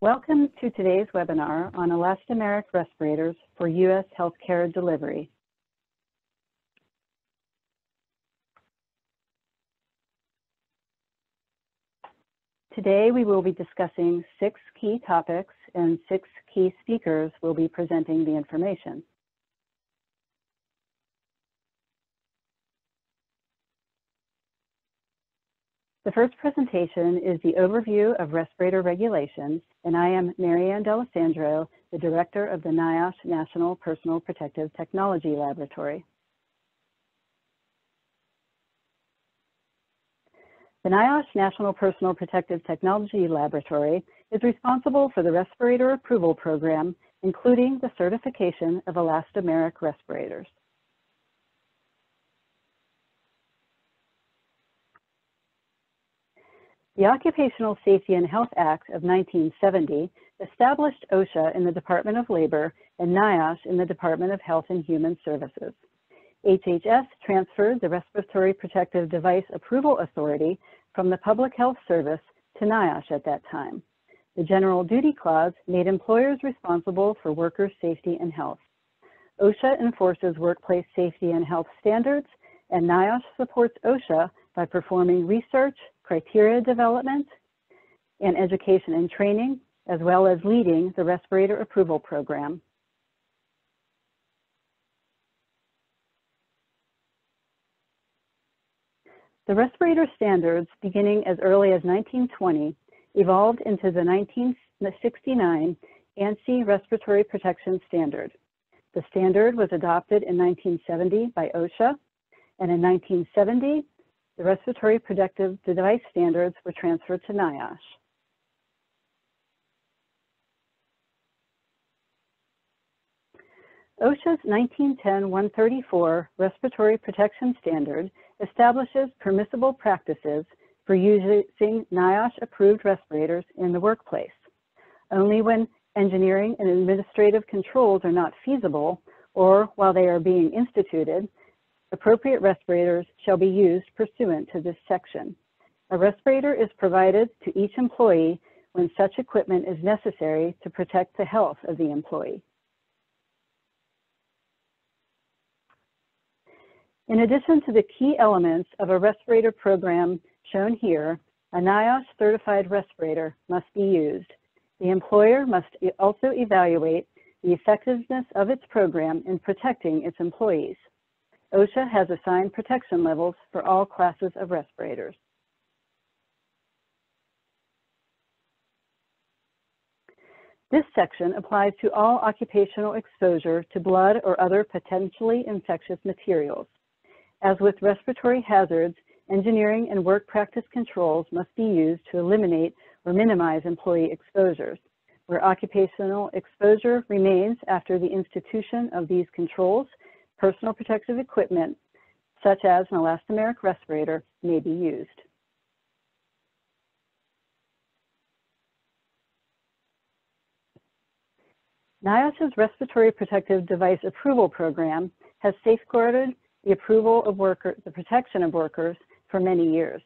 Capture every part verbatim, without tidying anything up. Welcome to today's webinar on elastomeric respirators for U S healthcare delivery. Today we will be discussing six key topics and six key speakers will be presenting the information. The first presentation is the overview of respirator regulations, and I am Marianne D'Alessandro, the director of the NIOSH National Personal Protective Technology Laboratory. The NIOSH National Personal Protective Technology Laboratory is responsible for the respirator approval program, including the certification of elastomeric respirators. The Occupational Safety and Health Act of nineteen seventy established OSHA in the Department of Labor and NIOSH in the Department of Health and Human Services. H H S transferred the Respiratory Protective Device Approval Authority from the Public Health Service to NIOSH at that time. The General Duty Clause made employers responsible for workers' safety and health. OSHA enforces workplace safety and health standards, and NIOSH supports OSHA by performing research, criteria development, and education and training, as well as leading the respirator approval program. The respirator standards, beginning as early as nineteen twenty, evolved into the nineteen sixty-nine ANSI Respiratory Protection Standard. The standard was adopted in nineteen seventy by OSHA, and in nineteen seventy, the Respiratory Protective Device Standards were transferred to NIOSH. OSHA's nineteen ten one thirty-four Respiratory Protection Standard establishes permissible practices for using NIOSH-approved respirators in the workplace. Only when engineering and administrative controls are not feasible, or while they are being instituted, appropriate respirators shall be used pursuant to this section. A respirator is provided to each employee when such equipment is necessary to protect the health of the employee. In addition to the key elements of a respirator program shown here, a NIOSH certified respirator must be used. The employer must also evaluate the effectiveness of its program in protecting its employees. OSHA has assigned protection levels for all classes of respirators. This section applies to all occupational exposure to blood or other potentially infectious materials. As with respiratory hazards, engineering and work practice controls must be used to eliminate or minimize employee exposures. Where occupational exposure remains after the institution of these controls, personal protective equipment, such as an elastomeric respirator, may be used. NIOSH's Respiratory Protective Device Approval Program has safeguarded the approval of worker, the protection of workers for many years.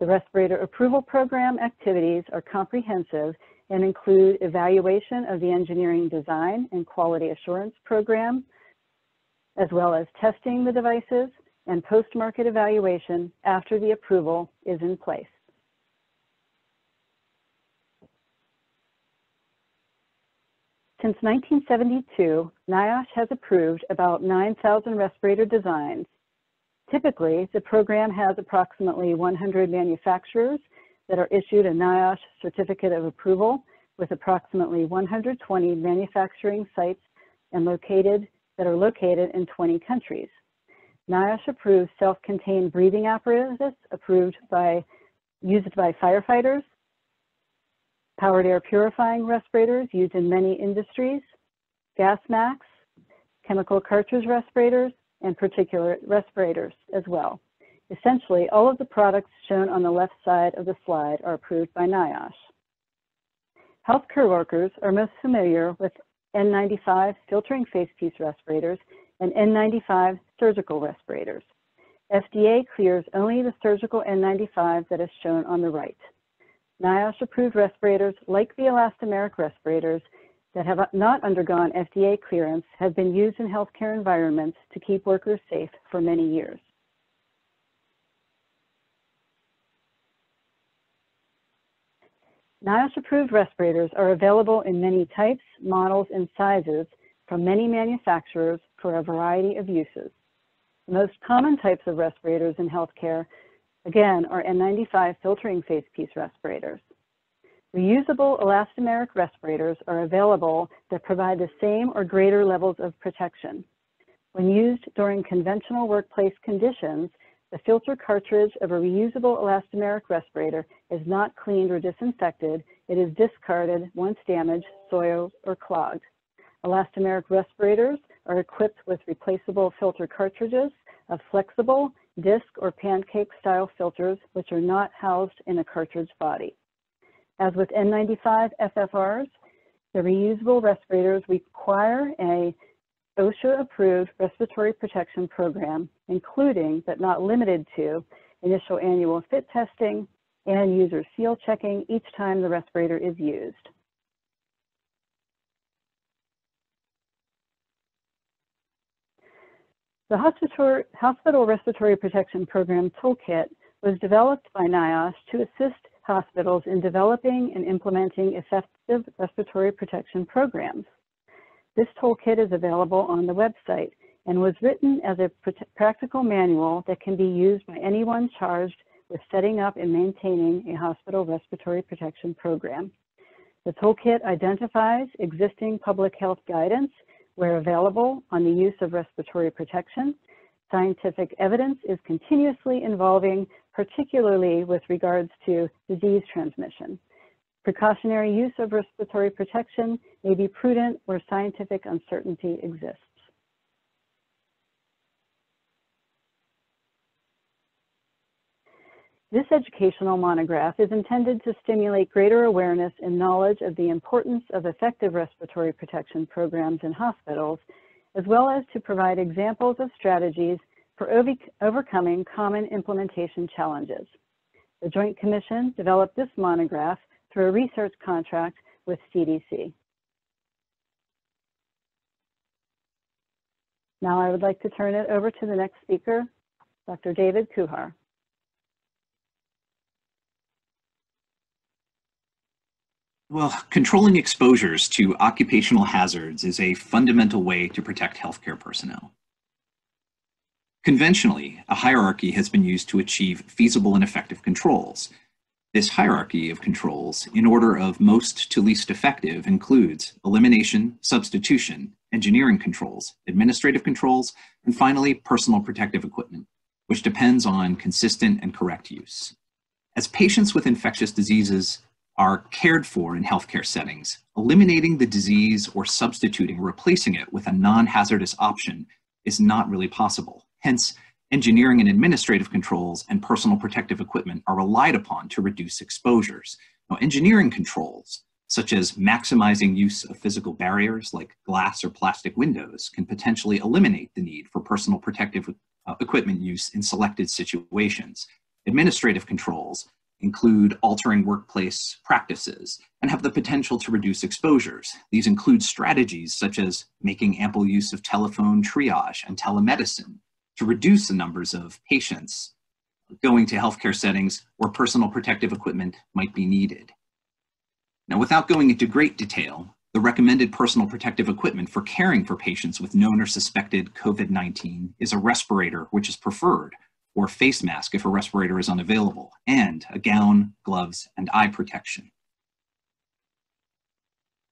The Respirator Approval Program activities are comprehensive and include evaluation of the engineering design and quality assurance program, as well as testing the devices and post-market evaluation after the approval is in place. Since nineteen seventy-two, NIOSH has approved about nine thousand respirator designs. Typically, the program has approximately one hundred manufacturers that are issued a NIOSH certificate of approval, with approximately one hundred twenty manufacturing sites and located that are located in twenty countries. NIOSH approves self-contained breathing apparatus approved by, used by firefighters, powered air purifying respirators used in many industries, gas masks, chemical cartridge respirators, and particulate respirators as well. Essentially, all of the products shown on the left side of the slide are approved by NIOSH. Healthcare workers are most familiar with N ninety-five filtering facepiece respirators and N ninety-five surgical respirators. F D A clears only the surgical N ninety-five that is shown on the right. NIOSH-approved respirators like the elastomeric respirators that have not undergone F D A clearance have been used in healthcare environments to keep workers safe for many years. NIOSH-approved respirators are available in many types, models, and sizes from many manufacturers for a variety of uses. The most common types of respirators in healthcare, again, are N ninety-five filtering facepiece respirators. Reusable elastomeric respirators are available that provide the same or greater levels of protection. When used during conventional workplace conditions, the filter cartridge of a reusable elastomeric respirator is not cleaned or disinfected. It is discarded once damaged, soiled, or clogged. Elastomeric respirators are equipped with replaceable filter cartridges of flexible, disc, or pancake-style filters, which are not housed in a cartridge body. As with N ninety-five F F Rs, the reusable respirators require a OSHA-approved respiratory protection program, including but not limited to initial annual fit testing and user seal checking each time the respirator is used. The Hospital Respiratory Protection Program Toolkit was developed by NIOSH to assist hospitals in developing and implementing effective respiratory protection programs. This toolkit is available on the website and was written as a practical manual that can be used by anyone charged with setting up and maintaining a hospital respiratory protection program. The toolkit identifies existing public health guidance where available on the use of respiratory protection. Scientific evidence is continuously evolving, particularly with regards to disease transmission. Precautionary use of respiratory protection may be prudent where scientific uncertainty exists. This educational monograph is intended to stimulate greater awareness and knowledge of the importance of effective respiratory protection programs in hospitals, as well as to provide examples of strategies for overcoming common implementation challenges. The Joint Commission developed this monograph through a research contract with C D C. Now I would like to turn it over to the next speaker, Doctor David Kuhar. Well, controlling exposures to occupational hazards is a fundamental way to protect healthcare personnel. Conventionally, a hierarchy has been used to achieve feasible and effective controls. This hierarchy of controls, in order of most to least effective, includes elimination, substitution, engineering controls, administrative controls, and finally, personal protective equipment, which depends on consistent and correct use. As patients with infectious diseases are cared for in healthcare settings, eliminating the disease or substituting, replacing it with a non-hazardous option is not really possible. Hence, engineering and administrative controls and personal protective equipment are relied upon to reduce exposures. Now, engineering controls, such as maximizing use of physical barriers like glass or plastic windows, can potentially eliminate the need for personal protective uh, equipment use in selected situations. Administrative controls include altering workplace practices and have the potential to reduce exposures. These include strategies such as making ample use of telephone triage and telemedicine to reduce the numbers of patients going to healthcare settings where personal protective equipment might be needed. Now, without going into great detail, the recommended personal protective equipment for caring for patients with known or suspected COVID nineteen is a respirator, which is preferred, or face mask if a respirator is unavailable, and a gown, gloves, and eye protection.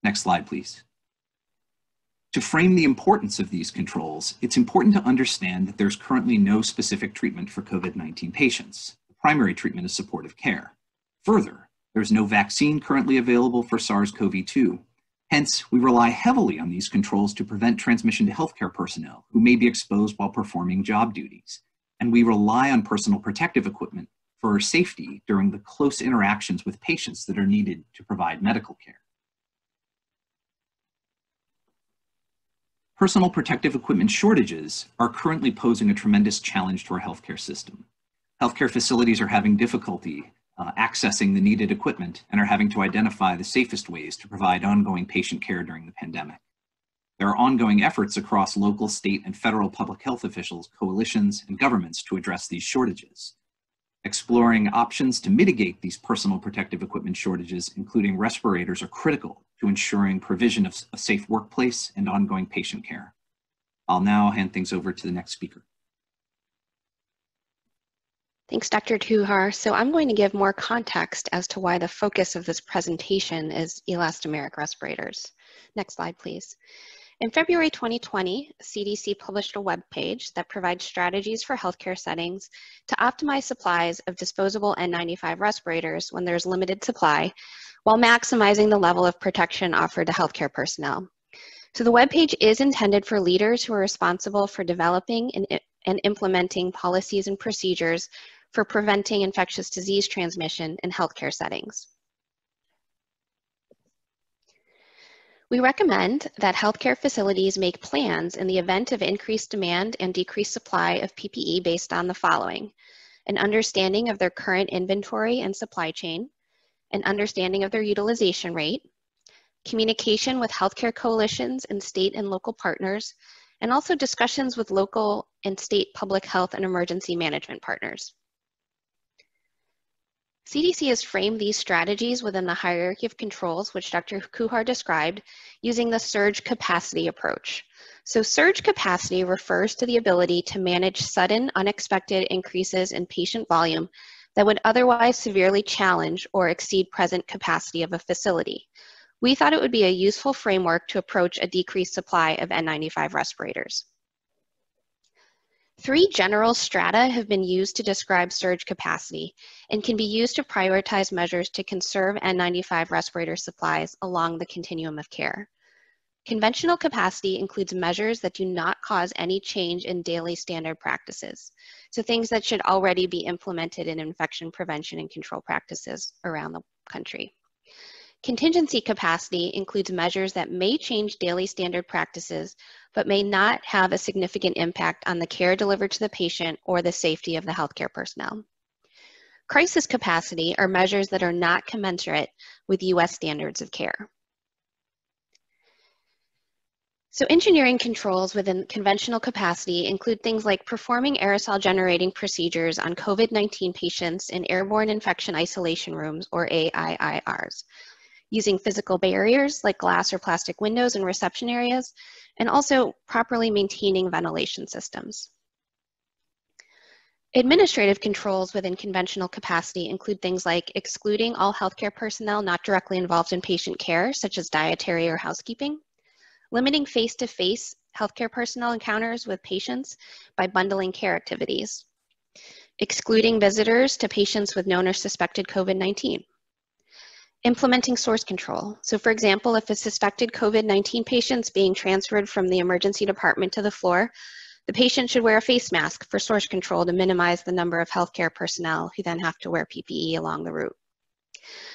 Next slide, please. To frame the importance of these controls, it's important to understand that there's currently no specific treatment for COVID nineteen patients. The primary treatment is supportive care. Further, there's no vaccine currently available for SARS CoV two. Hence, we rely heavily on these controls to prevent transmission to healthcare personnel who may be exposed while performing job duties. And we rely on personal protective equipment for safety during the close interactions with patients that are needed to provide medical care. Personal protective equipment shortages are currently posing a tremendous challenge to our healthcare system. Healthcare facilities are having difficulty uh, accessing the needed equipment and are having to identify the safest ways to provide ongoing patient care during the pandemic. There are ongoing efforts across local, state, and federal public health officials, coalitions, and governments to address these shortages. Exploring options to mitigate these personal protective equipment shortages, including respirators, are critical to ensuring provision of a safe workplace and ongoing patient care. I'll now hand things over to the next speaker. Thanks, Doctor Kuhar. So I'm going to give more context as to why the focus of this presentation is elastomeric respirators. Next slide, please. In February twenty twenty, C D C published a web page that provides strategies for healthcare settings to optimize supplies of disposable N ninety-five respirators when there's limited supply, while maximizing the level of protection offered to healthcare personnel. So the web page is intended for leaders who are responsible for developing and, and implementing policies and procedures for preventing infectious disease transmission in healthcare settings. We recommend that healthcare facilities make plans in the event of increased demand and decreased supply of P P E based on the following: an understanding of their current inventory and supply chain, an understanding of their utilization rate, communication with healthcare coalitions and state and local partners, and also discussions with local and state public health and emergency management partners. C D C has framed these strategies within the hierarchy of controls, which Doctor Kuhar described, using the surge capacity approach. So surge capacity refers to the ability to manage sudden, unexpected increases in patient volume that would otherwise severely challenge or exceed present capacity of a facility. We thought it would be a useful framework to approach a decreased supply of N ninety-five respirators. Three general strata have been used to describe surge capacity and can be used to prioritize measures to conserve N ninety-five respirator supplies along the continuum of care. Conventional capacity includes measures that do not cause any change in daily standard practices, so things that should already be implemented in infection prevention and control practices around the country. Contingency capacity includes measures that may change daily standard practices, but may not have a significant impact on the care delivered to the patient or the safety of the healthcare personnel. Crisis capacity are measures that are not commensurate with U S standards of care. So engineering controls within conventional capacity include things like performing aerosol generating procedures on COVID nineteen patients in airborne infection isolation rooms, or A I I Rs. Using physical barriers like glass or plastic windows in reception areas, and also properly maintaining ventilation systems. Administrative controls within conventional capacity include things like excluding all healthcare personnel not directly involved in patient care, such as dietary or housekeeping, limiting face-to-face healthcare personnel encounters with patients by bundling care activities, excluding visitors to patients with known or suspected COVID nineteen, implementing source control. So for example, if a suspected COVID nineteen patient's being transferred from the emergency department to the floor, the patient should wear a face mask for source control to minimize the number of healthcare personnel who then have to wear P P E along the route.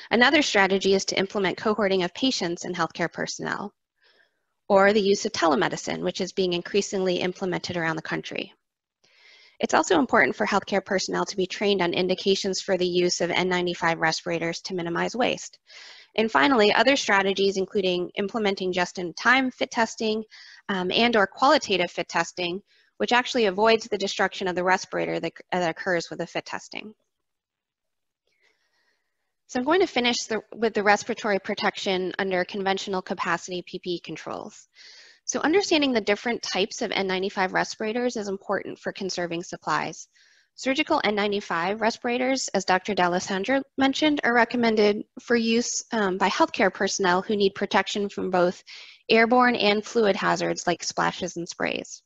Another strategy is to implement cohorting of patients and healthcare personnel, or the use of telemedicine, which is being increasingly implemented around the country. It's also important for healthcare personnel to be trained on indications for the use of N ninety-five respirators to minimize waste. And finally, other strategies, including implementing just-in-time fit testing um, and or qualitative fit testing, which actually avoids the destruction of the respirator that, that occurs with the fit testing. So I'm going to finish the, with the respiratory protection under conventional capacity P P E controls. So understanding the different types of N ninety-five respirators is important for conserving supplies. Surgical N ninety-five respirators, as Doctor D'Alessandro mentioned, are recommended for use um, by healthcare personnel who need protection from both airborne and fluid hazards like splashes and sprays.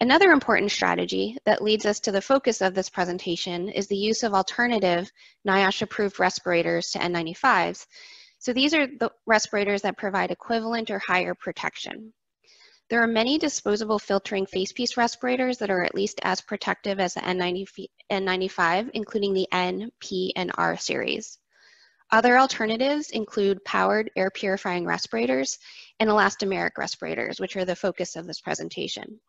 Another important strategy that leads us to the focus of this presentation is the use of alternative NIOSH-approved respirators to N ninety-fives. So these are the respirators that provide equivalent or higher protection. There are many disposable filtering facepiece respirators that are at least as protective as the N ninety-five, including the N, P, and R series. Other alternatives include powered air purifying respirators and elastomeric respirators, which are the focus of this presentation.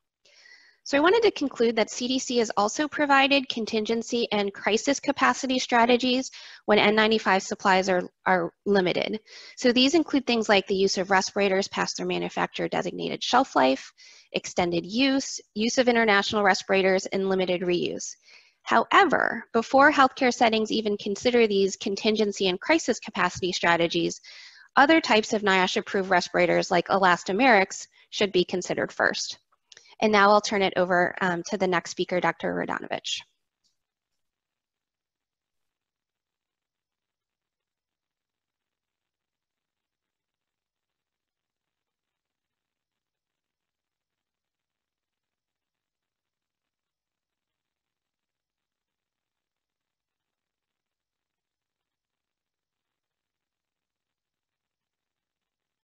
So I wanted to conclude that C D C has also provided contingency and crisis capacity strategies when N ninety-five supplies are, are limited. So these include things like the use of respirators past their manufacturer designated shelf life, extended use, use of international respirators, and limited reuse. However, before healthcare settings even consider these contingency and crisis capacity strategies, other types of NIOSH-approved respirators like elastomerics should be considered first. And now I'll turn it over um, to the next speaker, Doctor Radonovich.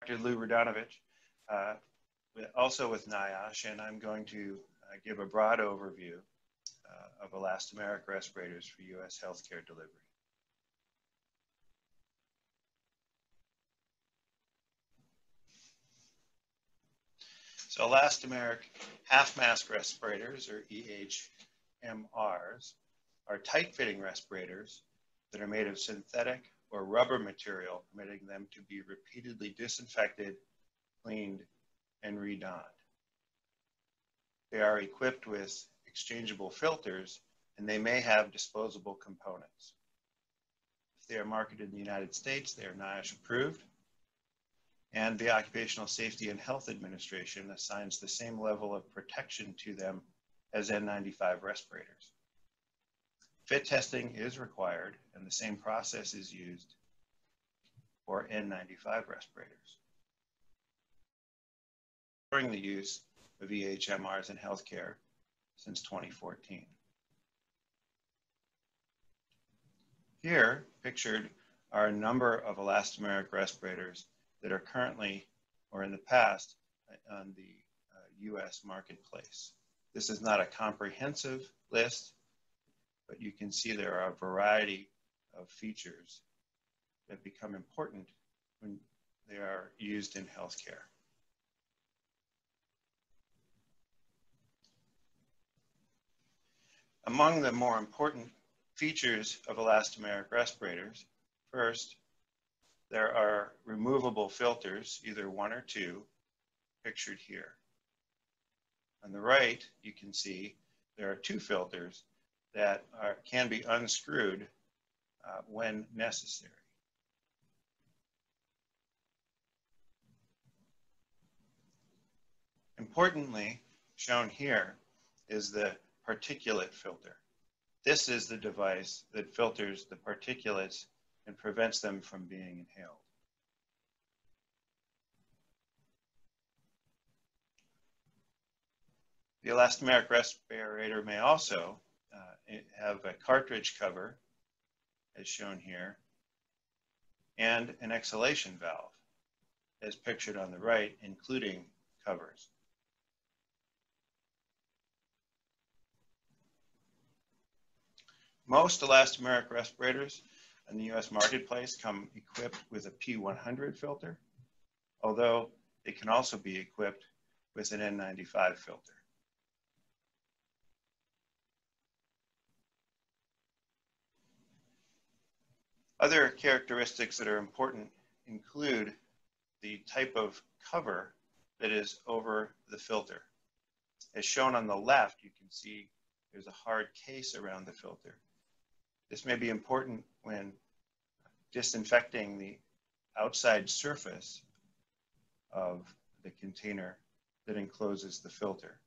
Doctor Lew Radonovich. Uh, also with NIOSH, and I'm going to uh, give a broad overview uh, of elastomeric respirators for U S healthcare delivery. So elastomeric half-mask respirators, or E H M Rs, are tight-fitting respirators that are made of synthetic or rubber material, permitting them to be repeatedly disinfected, cleaned, and redonned. They are equipped with exchangeable filters, and they may have disposable components. If they are marketed in the United States, they are NIOSH approved, and the Occupational Safety and Health Administration assigns the same level of protection to them as N ninety-five respirators. Fit testing is required, and the same process is used for N ninety-five respirators. During the use of E H M Rs in healthcare since twenty fourteen. Here, pictured are a number of elastomeric respirators that are currently, or in the past, on the uh, U S marketplace. This is not a comprehensive list, but you can see there are a variety of features that become important when they are used in healthcare. Among the more important features of elastomeric respirators, first, there are removable filters, either one or two, pictured here. On the right, you can see there are two filters that are, can be unscrewed uh, when necessary. Importantly, shown here is the particulate filter. This is the device that filters the particulates and prevents them from being inhaled. The elastomeric respirator may also uh, have a cartridge cover, as shown here, and an exhalation valve, as pictured on the right, including covers. Most elastomeric respirators in the U S marketplace come equipped with a P one hundred filter, although it can also be equipped with an N ninety-five filter. Other characteristics that are important include the type of cover that is over the filter. As shown on the left, you can see there's a hard case around the filter. This may be important when disinfecting the outside surface of the container that encloses the filter.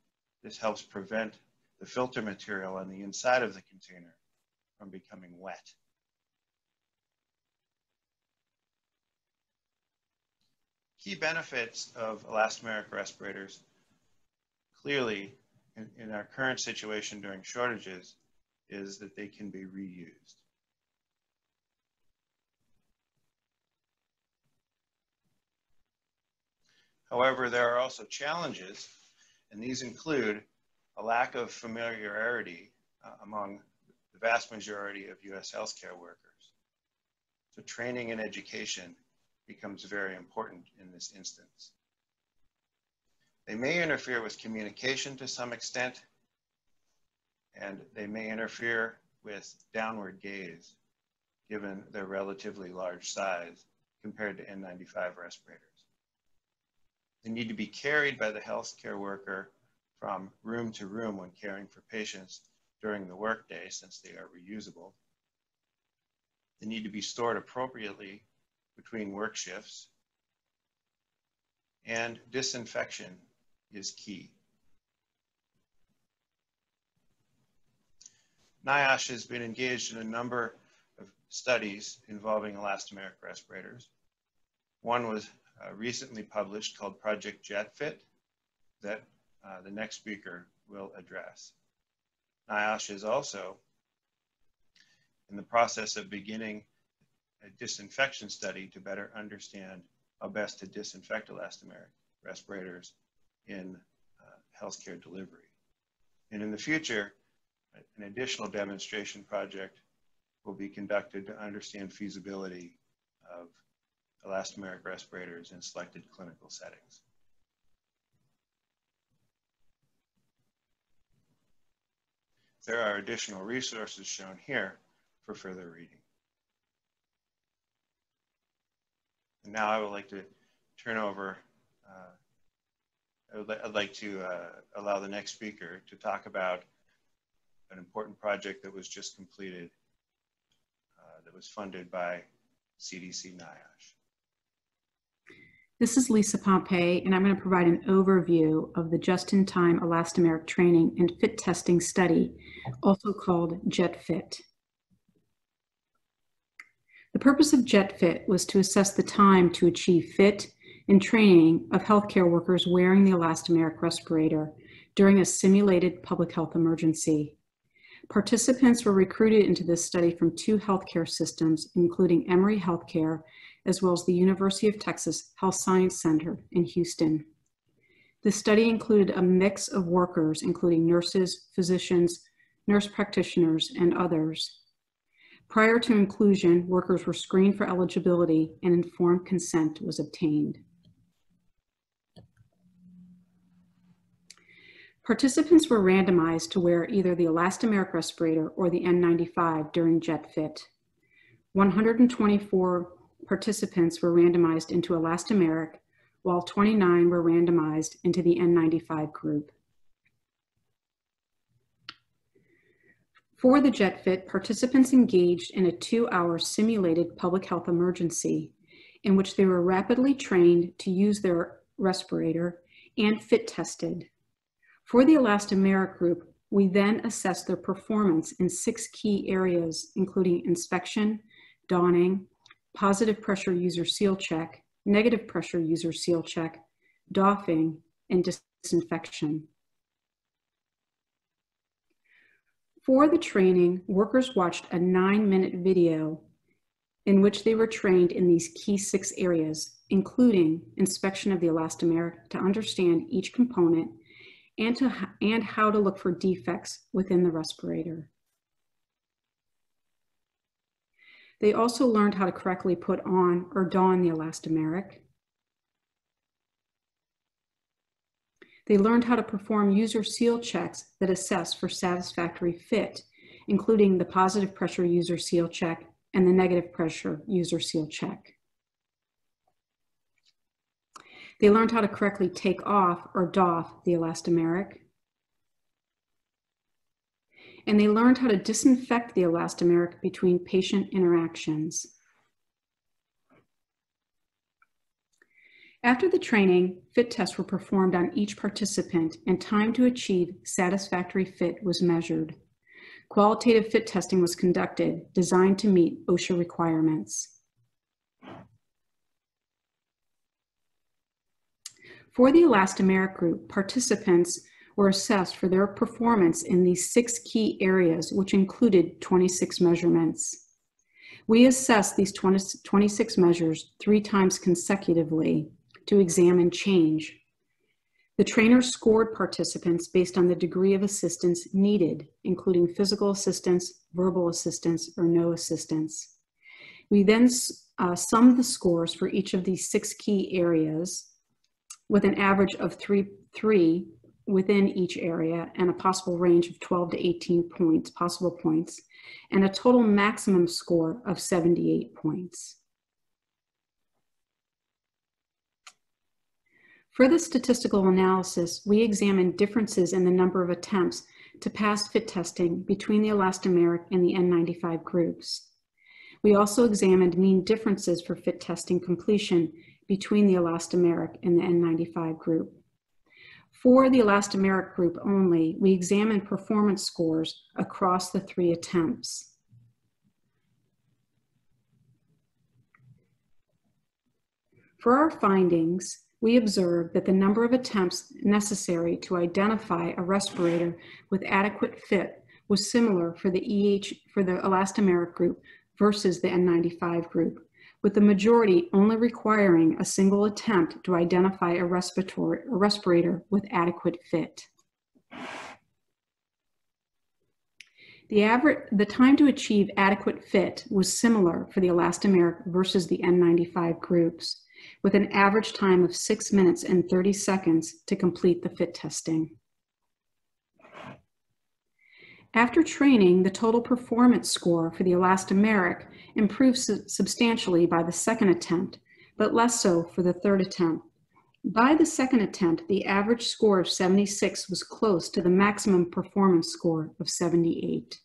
This helps prevent the filter material on the inside of the container from becoming wet. Key benefits of elastomeric respirators. Clearly, in, in our current situation during shortages, is that they can be reused. However, there are also challenges, and these include a lack of familiarity uh, among the vast majority of U S healthcare workers. So training and education becomes very important in this instance. They may interfere with communication to some extent, and they may interfere with downward gaze, given their relatively large size compared to N ninety-five respirators. They need to be carried by the healthcare worker from room to room when caring for patients during the workday, since they are reusable. They need to be stored appropriately between work shifts, and disinfection is key. NIOSH has been engaged in a number of studies involving elastomeric respirators. One was uh, recently published called Project JetFit that uh, the next speaker will address. NIOSH is also in the process of beginning a disinfection study to better understand how best to disinfect elastomeric respirators in uh, healthcare delivery. And in the future, an additional demonstration project will be conducted to understand feasibility of elastomeric respirators in selected clinical settings. There are additional resources shown here for further reading. And now I would like to turn over, uh, I would li I'd like to uh, allow the next speaker to talk about an important project that was just completed uh, that was funded by C D C NIOSH. This is Lisa Pompeii, and I'm going to provide an overview of the just-in-time elastomeric training and fit testing study, also called JetFit. The purpose of JetFit was to assess the time to achieve fit and training of healthcare workers wearing the elastomeric respirator during a simulated public health emergency. Participants were recruited into this study from two healthcare systems, including Emory Healthcare, as well as the University of Texas Health Science Center in Houston. The study included a mix of workers, including nurses, physicians, nurse practitioners, and others. Prior to inclusion, workers were screened for eligibility and informed consent was obtained. Participants were randomized to wear either the elastomeric respirator or the N ninety-five during JetFit. one hundred twenty-four participants were randomized into elastomeric, while twenty-nine were randomized into the N ninety-five group. For the JetFit, participants engaged in a two-hour simulated public health emergency in which they were rapidly trained to use their respirator and fit tested. For the elastomeric group, we then assessed their performance in six key areas, including inspection, donning, positive pressure user seal check, negative pressure user seal check, doffing, and disinfection. For the training, workers watched a nine-minute video in which they were trained in these key six areas, including inspection of the elastomeric to understand each component and, to, and how to look for defects within the respirator. They also learned how to correctly put on or don the elastomeric. They learned how to perform user seal checks that assess for satisfactory fit, including the positive pressure user seal check and the negative pressure user seal check. They learned how to correctly take off or doff the elastomeric. And they learned how to disinfect the elastomeric between patient interactions. After the training, fit tests were performed on each participant and time to achieve satisfactory fit was measured. Qualitative fit testing was conducted, designed to meet OSHA requirements. For the elastomeric group, participants were assessed for their performance in these six key areas, which included twenty-six measurements. We assessed these twenty-six measures three times consecutively to examine change. The trainer scored participants based on the degree of assistance needed, including physical assistance, verbal assistance, or no assistance. We then uh, summed the scores for each of these six key areas with an average of three, three within each area and a possible range of twelve to eighteen points, possible points, and a total maximum score of seventy-eight points. For the statistical analysis, we examined differences in the number of attempts to pass fit testing between the elastomeric and the N ninety-five groups. We also examined mean differences for fit testing completion between the elastomeric and the N ninety-five group. For the elastomeric group only, we examined performance scores across the three attempts. For our findings, we observed that the number of attempts necessary to identify a respirator with adequate fit was similar for the E H for the elastomeric group versus the N ninety-five group, with the majority only requiring a single attempt to identify a respirator, a respirator with adequate fit. The average, the time to achieve adequate fit was similar for the elastomeric versus the N ninety-five groups, with an average time of six minutes and thirty seconds to complete the fit testing. After training, the total performance score for the elastomeric improved su- substantially by the second attempt, but less so for the third attempt. By the second attempt, the average score of seventy-six was close to the maximum performance score of seventy-eight.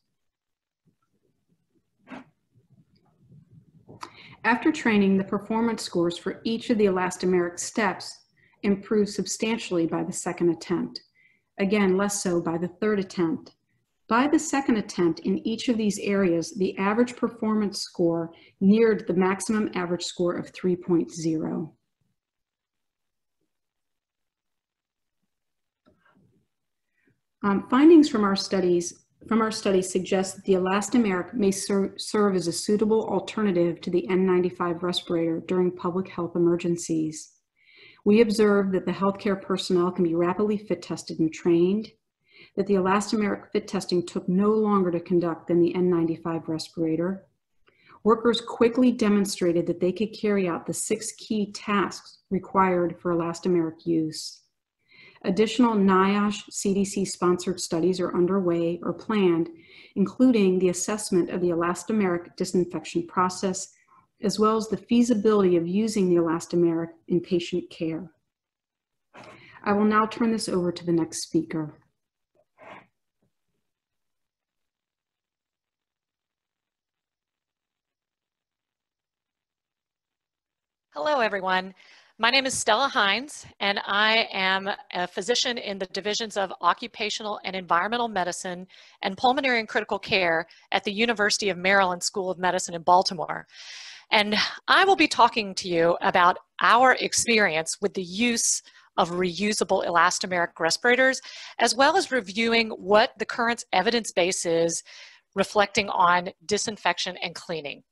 After training, the performance scores for each of the elastomeric steps improved substantially by the second attempt. Again, less so by the third attempt. By the second attempt in each of these areas, the average performance score neared the maximum average score of three point zero. Um, findings from our studies From our study suggests that the elastomeric may ser serve as a suitable alternative to the N ninety-five respirator during public health emergencies. We observed that the healthcare personnel can be rapidly fit tested and trained, that the elastomeric fit testing took no longer to conduct than the N ninety-five respirator. Workers quickly demonstrated that they could carry out the six key tasks required for elastomeric use. Additional NIOSH C D C-sponsored studies are underway or planned, including the assessment of the elastomeric disinfection process, as well as the feasibility of using the elastomeric in patient care. I will now turn this over to the next speaker. Hello, everyone. My name is Stella Hines, and I am a physician in the divisions of Occupational and Environmental Medicine and Pulmonary and Critical Care at the University of Maryland School of Medicine in Baltimore. And I will be talking to you about our experience with the use of reusable elastomeric respirators, as well as reviewing what the current evidence base is reflecting on disinfection and cleaning.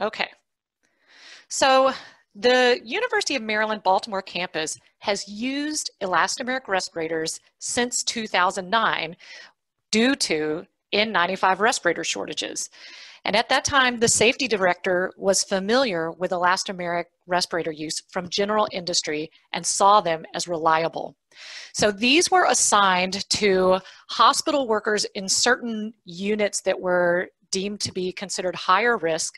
Okay. So the University of Maryland Baltimore campus has used elastomeric respirators since two thousand nine due to N ninety-five respirator shortages. And at that time, the safety director was familiar with elastomeric respirator use from general industry and saw them as reliable. So these were assigned to hospital workers in certain units that were deemed to be considered higher risk,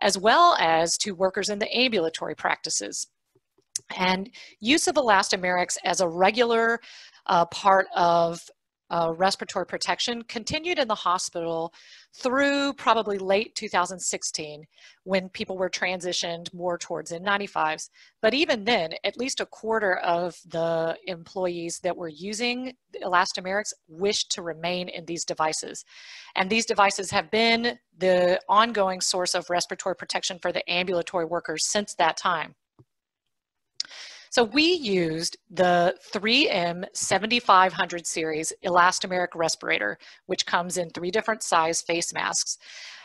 as well as to workers in the ambulatory practices. And use of elastomerics as a regular uh, part of uh, respiratory protection continued in the hospital through probably late two thousand sixteen, when people were transitioned more towards N ninety-fives. But even then, at least a quarter of the employees that were using elastomerics wished to remain in these devices. And these devices have been the ongoing source of respiratory protection for the ambulatory workers since that time. So we used the three M seventy-five hundred series elastomeric respirator, which comes in three different size face masks,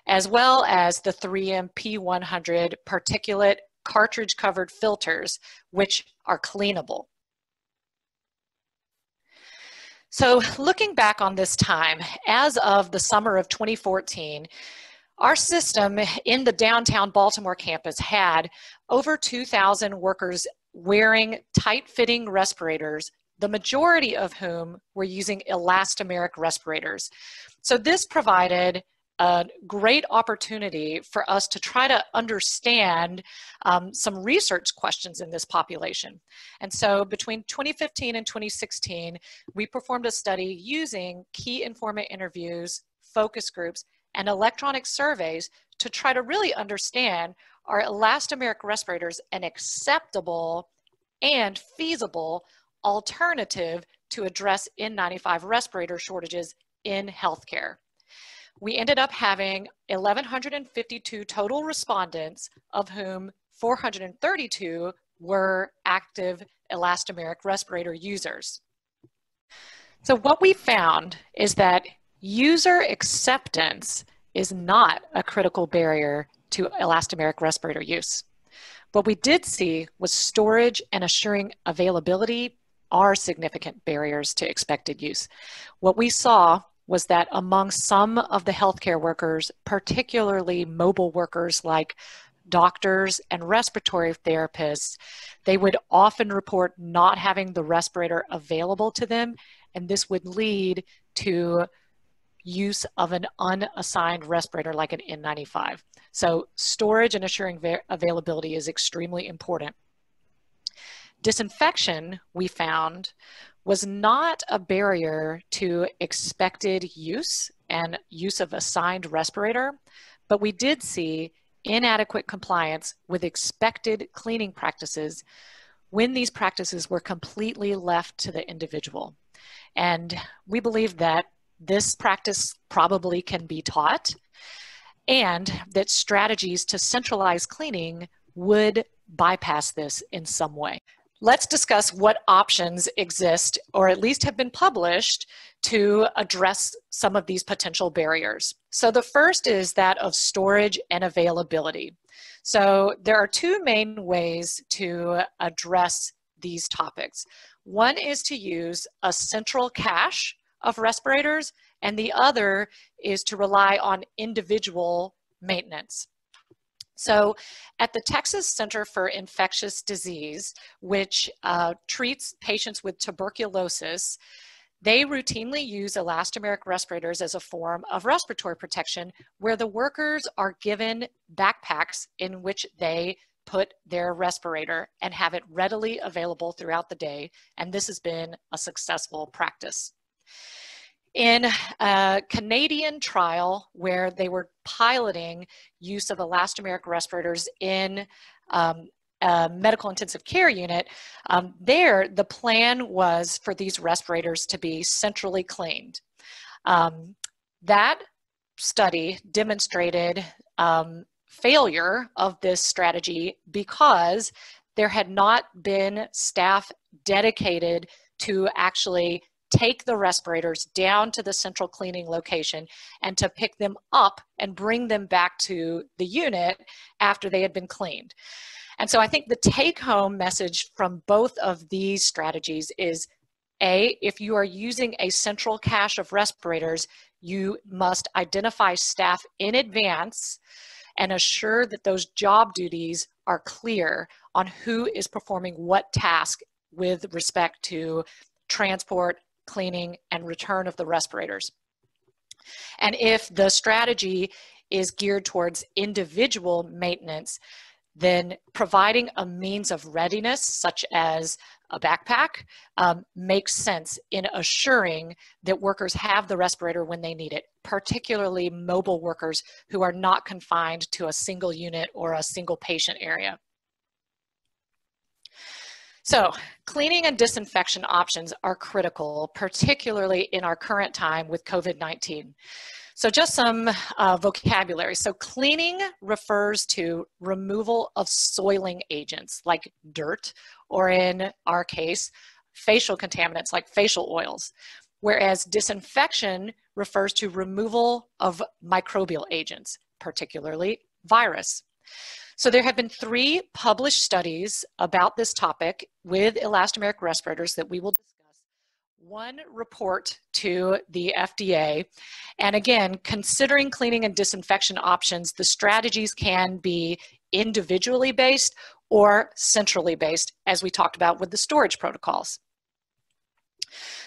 as well as the three M P one hundred particulate cartridge covered filters, which are cleanable. So looking back on this time, as of the summer of twenty fourteen, Our system in the downtown Baltimore campus had over two thousand workers wearing tight-fitting respirators, the majority of whom were using elastomeric respirators. So this provided a great opportunity for us to try to understand um, some research questions in this population. And so between twenty fifteen and twenty sixteen, we performed a study using key informant interviews, focus groups, and electronic surveys to try to really understand, are elastomeric respirators an acceptable and feasible alternative to address N ninety-five respirator shortages in healthcare? We ended up having one thousand one hundred fifty-two total respondents, of whom four hundred thirty-two were active elastomeric respirator users. So what we found is that user acceptance is not a critical barrier to elastomeric respirator use. What we did see was storage and assuring availability are significant barriers to expected use. What we saw was that among some of the healthcare workers, particularly mobile workers like doctors and respiratory therapists, they would often report not having the respirator available to them, and this would lead to use of an unassigned respirator like an N ninety-five. So storage and assuring availability is extremely important. Disinfection, we found, was not a barrier to expected use and use of assigned respirator, but we did see inadequate compliance with expected cleaning practices when these practices were completely left to the individual. And we believe that this practice probably can be taught, and that strategies to centralize cleaning would bypass this in some way. Let's discuss what options exist, or at least have been published, to address some of these potential barriers. So the first is that of storage and availability. So there are two main ways to address these topics. One is to use a central cache of respirators, and the other is to rely on individual maintenance. So at the Texas Center for Infectious Disease, which uh, treats patients with tuberculosis, they routinely use elastomeric respirators as a form of respiratory protection, where the workers are given backpacks in which they put their respirator and have it readily available throughout the day, and this has been a successful practice. In a Canadian trial where they were piloting use of elastomeric respirators in um, a medical intensive care unit, um, there the plan was for these respirators to be centrally cleaned. Um, that study demonstrated um, failure of this strategy because there had not been staff dedicated to actually take the respirators down to the central cleaning location and to pick them up and bring them back to the unit after they had been cleaned. And so I think the take-home message from both of these strategies is, A, if you are using a central cache of respirators, you must identify staff in advance and assure that those job duties are clear on who is performing what task with respect to transport, cleaning, and return of the respirators. And if the strategy is geared towards individual maintenance, then providing a means of readiness, such as a backpack, um, makes sense in assuring that workers have the respirator when they need it, particularly mobile workers who are not confined to a single unit or a single patient area. So cleaning and disinfection options are critical, particularly in our current time with COVID nineteen. So just some uh, vocabulary. So cleaning refers to removal of soiling agents like dirt, or in our case, facial contaminants like facial oils, whereas disinfection refers to removal of microbial agents, particularly virus. So there have been three published studies about this topic with elastomeric respirators that we will discuss. one report to the F D A. And again, considering cleaning and disinfection options, the strategies can be individually based or centrally based, as we talked about with the storage protocols.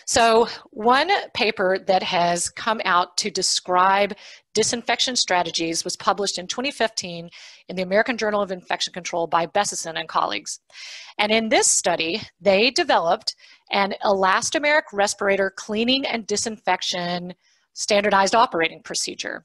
So one paper that has come out to describe disinfection strategies was published in twenty fifteen in the American Journal of Infection Control by Bessesen and colleagues. And in this study, they developed an elastomeric respirator cleaning and disinfection standardized operating procedure.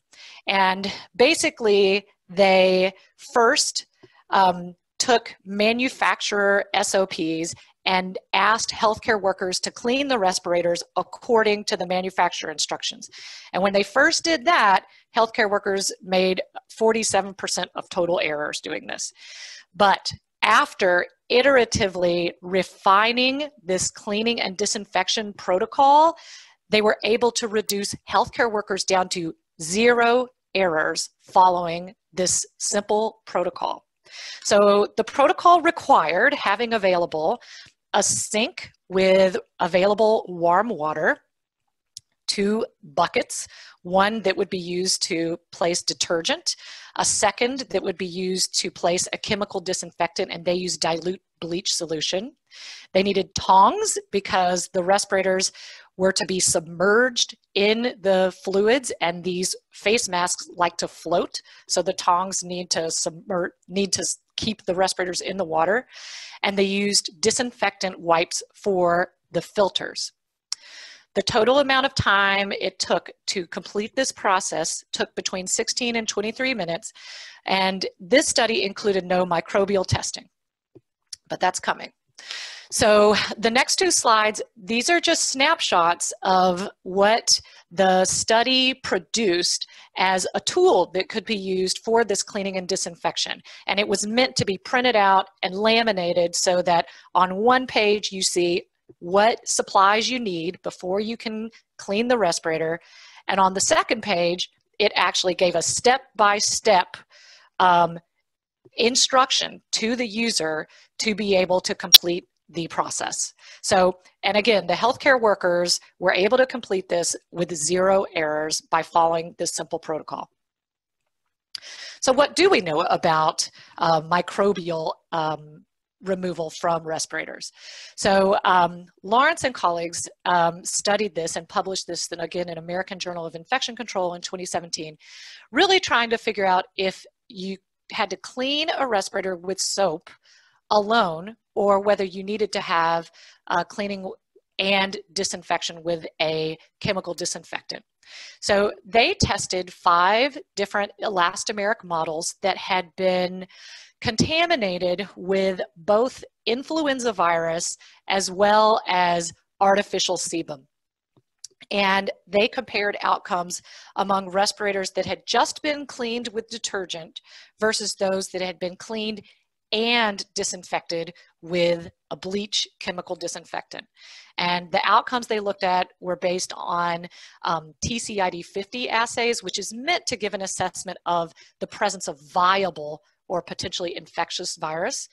And basically, they first um, took manufacturer S O Ps and asked healthcare workers to clean the respirators according to the manufacturer instructions. And when they first did that, healthcare workers made forty-seven percent of total errors doing this. But after iteratively refining this cleaning and disinfection protocol, they were able to reduce healthcare workers down to zero errors following this simple protocol. So the protocol required having available a sink with available warm water, two buckets, one that would be used to place detergent, a second that would be used to place a chemical disinfectant, and they used dilute bleach solution. They needed tongs because the respirators were to be submerged in the fluids, and these face masks like to float, so the tongs need to submerge, need to keep the respirators in the water, and they used disinfectant wipes for the filters. The total amount of time it took to complete this process took between sixteen and twenty-three minutes, and this study included no microbial testing, but that's coming. So the next two slides, these are just snapshots of what the study produced as a tool that could be used for this cleaning and disinfection. And it was meant to be printed out and laminated so that on one page you see what supplies you need before you can clean the respirator. And on the second page, it actually gave a step-by-step um, instruction to the user to be able to complete the process. So, and again, the healthcare workers were able to complete this with zero errors by following this simple protocol. So what do we know about uh, microbial um, removal from respirators? So um, Lawrence and colleagues um, studied this and published this, and again, in American Journal of Infection Control in twenty seventeen, really trying to figure out if you had to clean a respirator with soap alone, or whether you needed to have uh, cleaning and disinfection with a chemical disinfectant. So they tested five different elastomeric models that had been contaminated with both influenza virus as well as artificial sebum. And they compared outcomes among respirators that had just been cleaned with detergent versus those that had been cleaned and disinfected with a bleach chemical disinfectant. And the outcomes they looked at were based on um, T C I D fifty assays, which is meant to give an assessment of the presence of viable or potentially infectious virus.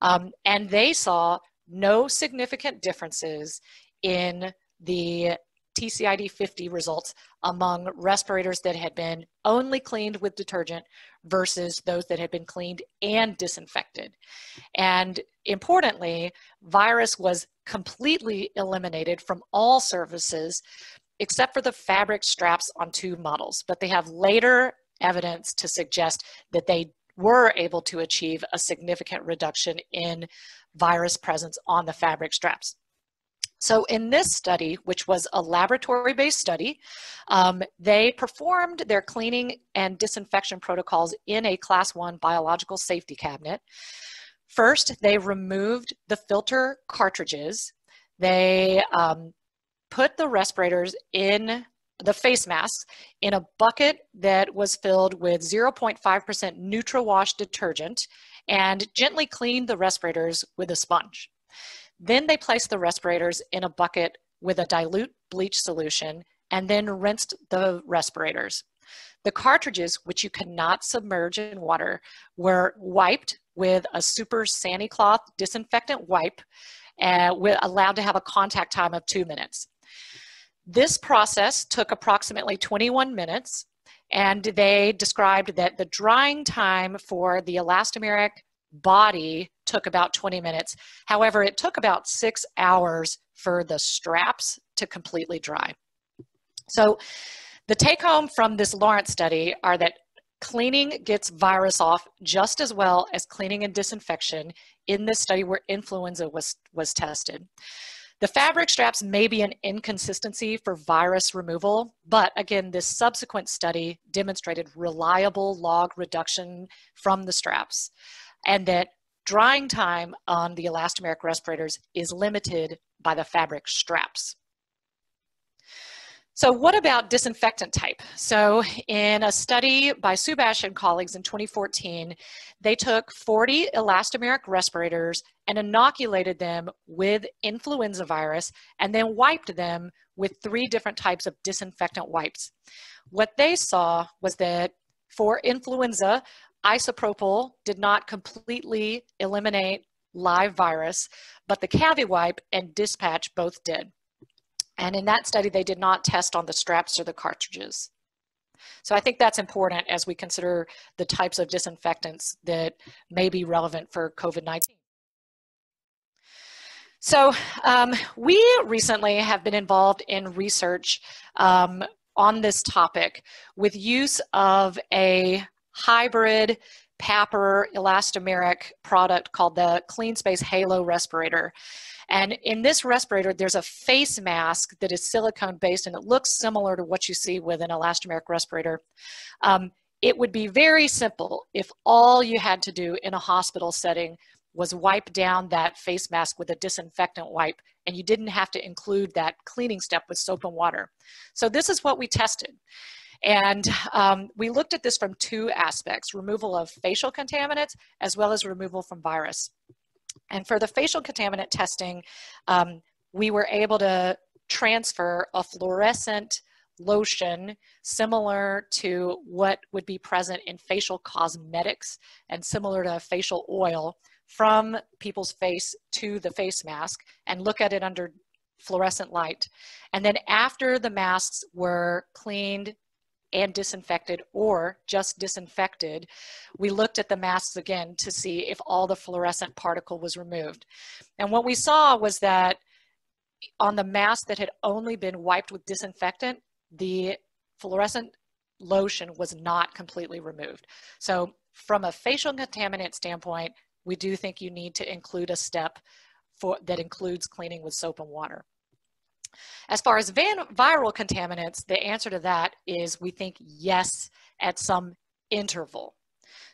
Um, and they saw no significant differences in the T C I D fifty results among respirators that had been only cleaned with detergent versus those that had been cleaned and disinfected. And importantly, virus was completely eliminated from all surfaces except for the fabric straps on two models, but they have later evidence to suggest that they were able to achieve a significant reduction in virus presence on the fabric straps. So in this study, which was a laboratory-based study, um, they performed their cleaning and disinfection protocols in a class one biological safety cabinet. First, they removed the filter cartridges. They um, put the respirators in the face masks in a bucket that was filled with zero point five percent NutraWash detergent and gently cleaned the respirators with a sponge. Then they placed the respirators in a bucket with a dilute bleach solution and then rinsed the respirators. The cartridges, which you cannot submerge in water, were wiped with a super Sanicloth disinfectant wipe and were allowed to have a contact time of two minutes. This process took approximately twenty-one minutes, and they described that the drying time for the elastomeric body took about twenty minutes. However, it took about six hours for the straps to completely dry. So the take home from this Lawrence study are that cleaning gets virus off just as well as cleaning and disinfection in this study where influenza was, was tested. The fabric straps may be an inconsistency for virus removal, but again, this subsequent study demonstrated reliable log reduction from the straps, and that drying time on the elastomeric respirators is limited by the fabric straps. So what about disinfectant type? So in a study by Subash and colleagues in twenty fourteen, they took forty elastomeric respirators and inoculated them with influenza virus and then wiped them with three different types of disinfectant wipes. What they saw was that for influenza, isopropyl did not completely eliminate live virus, but the Cavi wipe and Dispatch both did. And in that study, they did not test on the straps or the cartridges. So I think that's important as we consider the types of disinfectants that may be relevant for COVID nineteen. So um, we recently have been involved in research um, on this topic with use of a hybrid P A P R elastomeric product called the CleanSpace Halo respirator. And in this respirator, there's a face mask that is silicone-based, and it looks similar to what you see with an elastomeric respirator. Um, it would be very simple if all you had to do in a hospital setting was wipe down that face mask with a disinfectant wipe, and you didn't have to include that cleaning step with soap and water. So this is what we tested. And um, we looked at this from two aspects: removal of facial contaminants, as well as removal from virus. And for the facial contaminant testing, um, we were able to transfer a fluorescent lotion similar to what would be present in facial cosmetics and similar to facial oil from people's face to the face mask and look at it under fluorescent light. And then after the masks were cleaned and disinfected or just disinfected, we looked at the masks again to see if all the fluorescent particle was removed. And what we saw was that on the mask that had only been wiped with disinfectant, the fluorescent lotion was not completely removed. So from a facial contaminant standpoint, we do think you need to include a step for, that includes cleaning with soap and water. As far as van- viral contaminants, the answer to that is we think yes at some interval.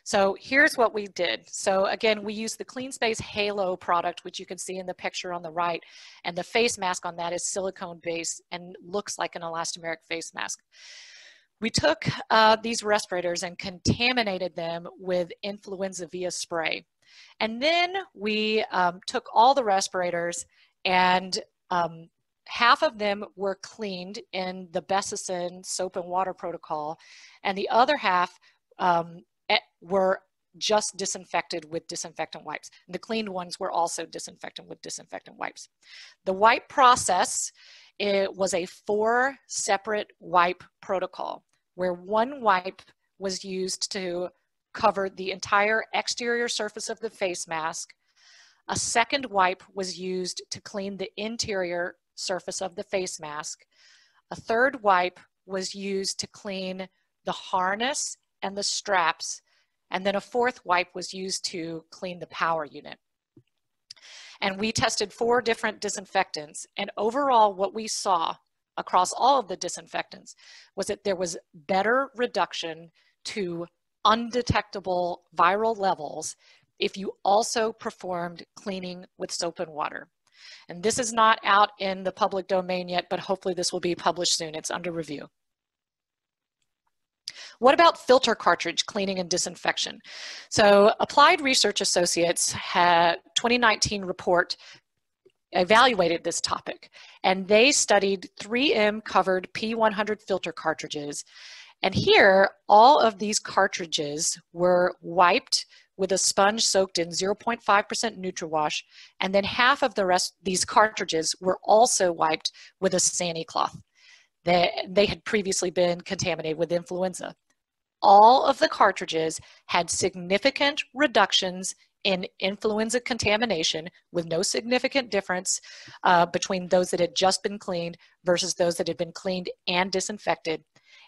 So here's what we did. So again, we used the CleanSpace Halo product, which you can see in the picture on the right, and the face mask on that is silicone-based and looks like an elastomeric face mask. We took uh, these respirators and contaminated them with influenza via spray. And then we um, took all the respirators and um, half of them were cleaned in the Bessesen soap and water protocol, and the other half um, were just disinfected with disinfectant wipes. The cleaned ones were also disinfected with disinfectant wipes. The wipe process, it was a four separate wipe protocol where one wipe was used to cover the entire exterior surface of the face mask. A second wipe was used to clean the interior surface of the face mask. A third wipe was used to clean the harness and the straps, and then a fourth wipe was used to clean the power unit. And we tested four different disinfectants, and overall what we saw across all of the disinfectants was that there was better reduction to undetectable viral levels if you also performed cleaning with soap and water. And this is not out in the public domain yet, but hopefully this will be published soon. It's under review. What about filter cartridge cleaning and disinfection? So Applied Research Associates had twenty nineteen report evaluated this topic, and they studied three M covered P one hundred filter cartridges. And here, all of these cartridges were wiped with a sponge soaked in zero point five percent NutriWash, and then half of the rest, these cartridges were also wiped with a Sani cloth. They, they had previously been contaminated with influenza. All of the cartridges had significant reductions in influenza contamination with no significant difference uh, between those that had just been cleaned versus those that had been cleaned and disinfected.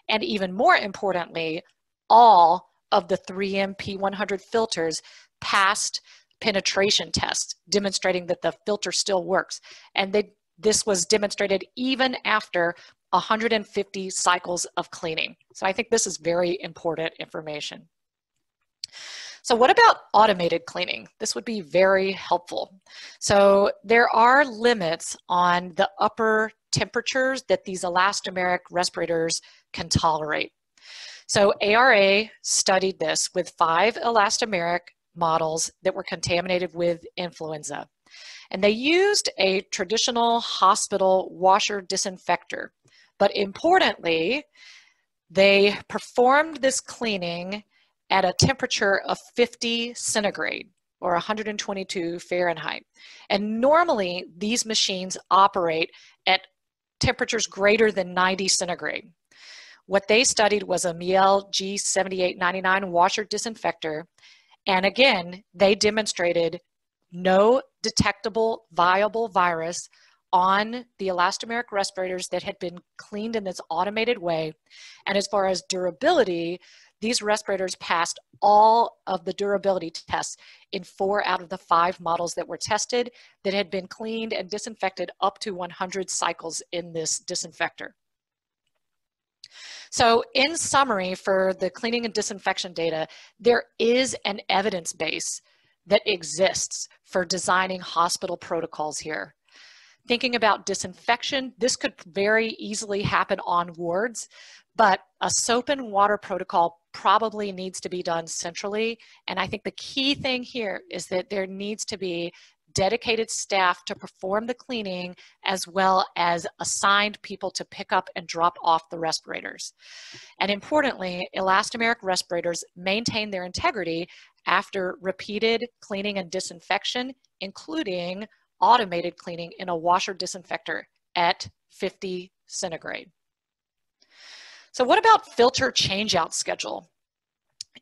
And even more importantly, all of the three M P one hundred filters passed penetration tests, demonstrating that the filter still works. And they, this was demonstrated even after one hundred fifty cycles of cleaning. So I think this is very important information. So what about automated cleaning? This would be very helpful. So there are limits on the upper temperatures that these elastomeric respirators can tolerate. So A R A studied this with five elastomeric models that were contaminated with influenza. And they used a traditional hospital washer disinfector. But importantly, they performed this cleaning at a temperature of fifty centigrade or one hundred twenty-two Fahrenheit. And normally these machines operate at temperatures greater than ninety centigrade. What they studied was a Miele G seventy-eight ninety-nine washer disinfector. And again, they demonstrated no detectable viable virus on the elastomeric respirators that had been cleaned in this automated way. And as far as durability, these respirators passed all of the durability tests in four out of the five models that were tested that had been cleaned and disinfected up to one hundred cycles in this disinfector. So in summary, for the cleaning and disinfection data, there is an evidence base that exists for designing hospital protocols here. Thinking about disinfection, this could very easily happen on wards, but a soap and water protocol probably needs to be done centrally. And I think the key thing here is that there needs to be dedicated staff to perform the cleaning, as well as assigned people to pick up and drop off the respirators. And importantly, elastomeric respirators maintain their integrity after repeated cleaning and disinfection, including automated cleaning in a washer disinfector at fifty centigrade. So what about filter changeout schedule?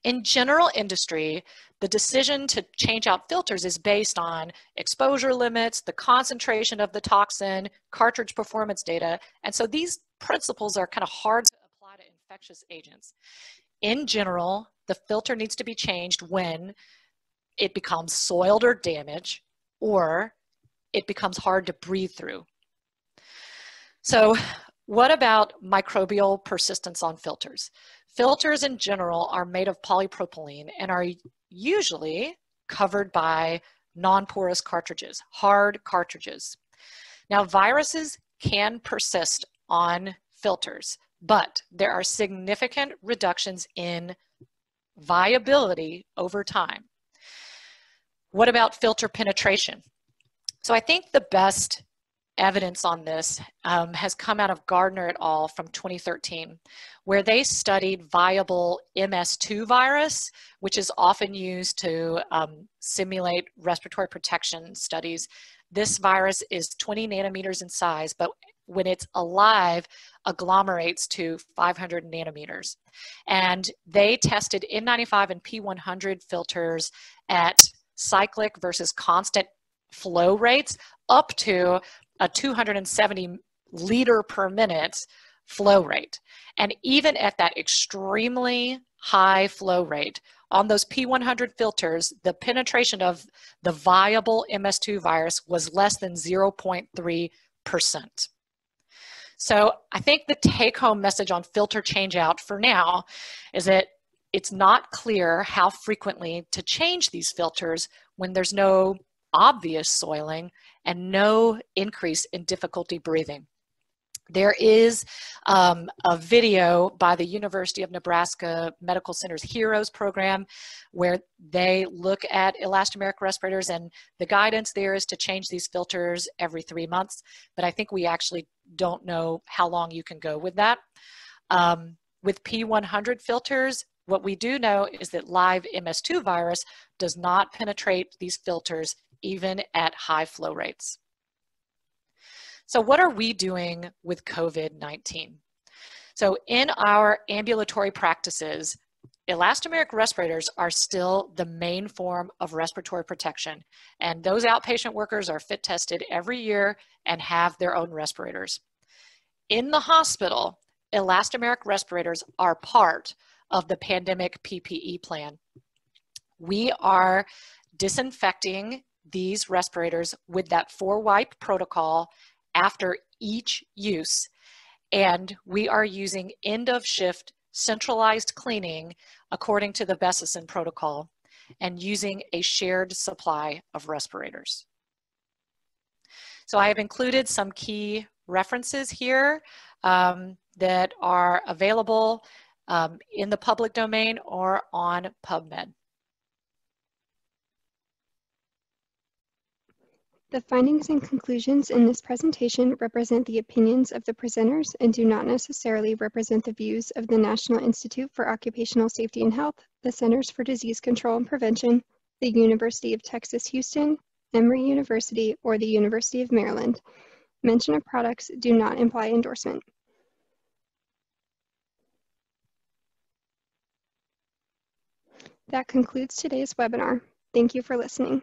In general industry, the decision to change out filters is based on exposure limits, the concentration of the toxin, cartridge performance data, and so these principles are kind of hard to apply to infectious agents. In general, the filter needs to be changed when it becomes soiled or damaged, or it becomes hard to breathe through. So what about microbial persistence on filters? Filters in general are made of polypropylene and are usually covered by non-porous cartridges, hard cartridges. Now, viruses can persist on filters, but there are significant reductions in viability over time. What about filter penetration? So I think the best evidence on this um, has come out of Gardner et al. From twenty thirteen, where they studied viable M S two virus, which is often used to um, simulate respiratory protection studies. This virus is twenty nanometers in size, but when it's alive, agglomerates to five hundred nanometers. And they tested N ninety-five and P one hundred filters at cyclic versus constant flow rates up to a two hundred seventy liter per minute flow rate. And even at that extremely high flow rate, on those P one hundred filters, the penetration of the viable M S two virus was less than zero point three percent. So I think the take-home message on filter changeout for now is that it's not clear how frequently to change these filters when there's no obvious soiling and no increase in difficulty breathing. There is um, a video by the University of Nebraska Medical Center's HEROES program where they look at elastomeric respirators, and the guidance there is to change these filters every three months, but I think we actually don't know how long you can go with that. Um, with P one hundred filters, What we do know is that live M S two virus does not penetrate these filters even at high flow rates. So what are we doing with COVID nineteen? So in our ambulatory practices, elastomeric respirators are still the main form of respiratory protection, and those outpatient workers are fit tested every year and have their own respirators. In the hospital, elastomeric respirators are part of the pandemic P P E plan. We are disinfecting these respirators with that four-wipe protocol after each use, and we are using end-of-shift centralized cleaning according to the Bessesen protocol and using a shared supply of respirators. So I have included some key references here um, that are available um, in the public domain or on PubMed. The findings and conclusions in this presentation represent the opinions of the presenters and do not necessarily represent the views of the National Institute for Occupational Safety and Health, the Centers for Disease Control and Prevention, the University of Texas Houston, Emory University, or the University of Maryland. Mention of products do not imply endorsement. That concludes today's webinar. Thank you for listening.